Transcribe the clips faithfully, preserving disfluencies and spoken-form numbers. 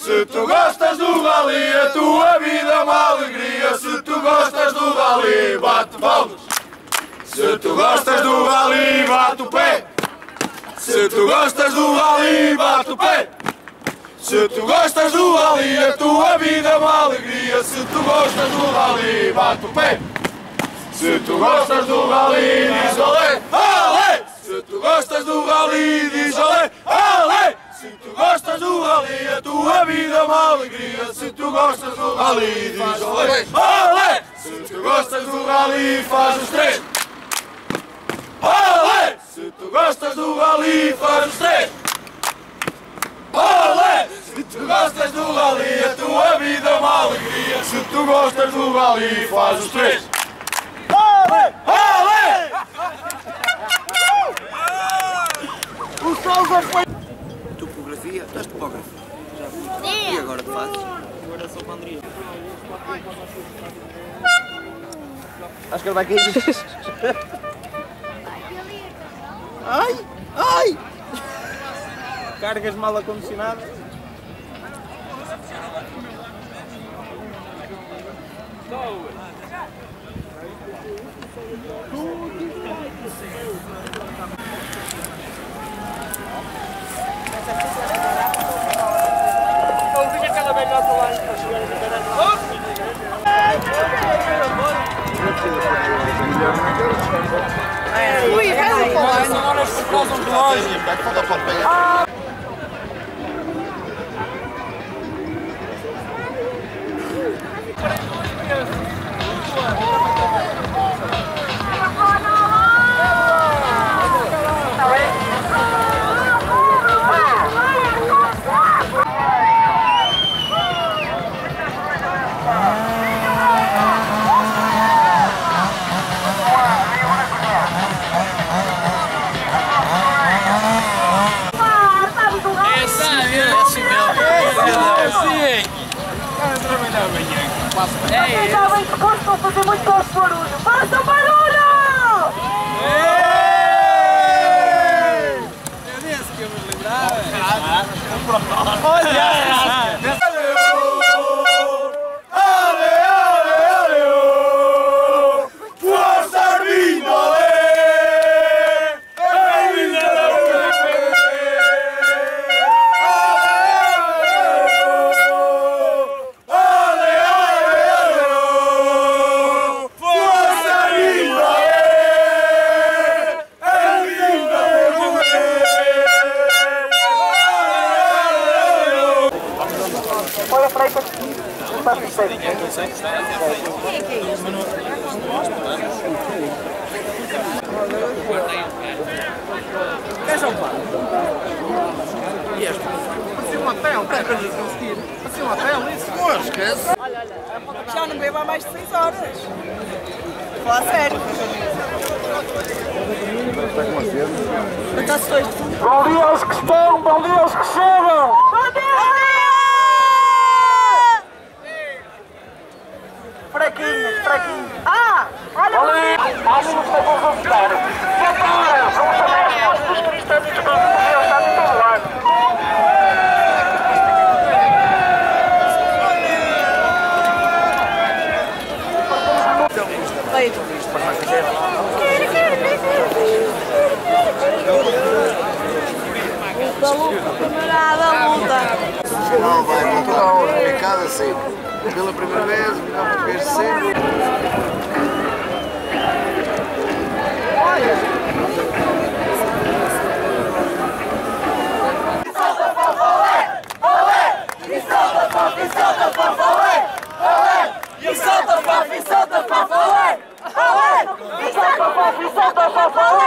Se tu gostas do vale, a tua vida é uma alegria. Se tu gostas do vale, bate palmas. Se tu gostas do vale, bate o pé. Se tu gostas do vale, bate o pé. Se tu gostas do vale, a tua vida é uma alegria. Se tu gostas do vale, bate o pé. Se tu gostas do vale, diz olé, olé. Se tu gostas do vale, diz olé, olé. Se tu gostas do vale, a tua vida é uma alegria. Se tu gostas do vale, diz olé, olé. Se tu gostas do vale, faz os três, olé. Se tu gostas do vale, faz os três, olé. Se tu gostas do vale, a tua vida é uma alegria. Se tu gostas do vale, faz os três, olé, olé. O salve foi... Topografia? Estás topógrafo? Já fui. E agora te fazes? Agora sou pandria. Acho que ele vai cair. Ai! Ai! Cargas mal acondicionadas. Parecia um hotel, não é? Parecia um hotel, isso? Pô, esquece! Olha, olha! Já não bebo há mais de seis horas. Fala sério. Bom dia aos que estão, bom dia aos que chegam! Bom dia! Fraquinho, fraquinho. Ah! Olha! Há minutos que vamos ajudar. Agora, vamos chamar as forças dos cristãos e dos cristãos. Não, vai muito da hora, é cada sempre. Pela primeira vez, o melhor português sempre. E solta, paf, e solta, paf, olé! E solta, paf, e solta, paf, olé! E solta, paf, e solta, paf, olé!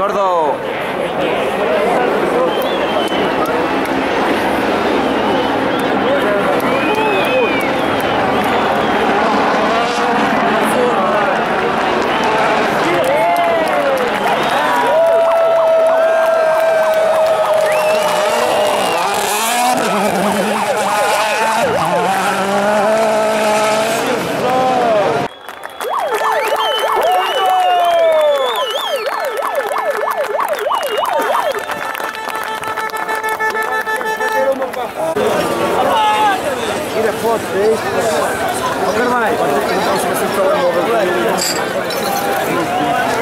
Sordo. Não quero mais.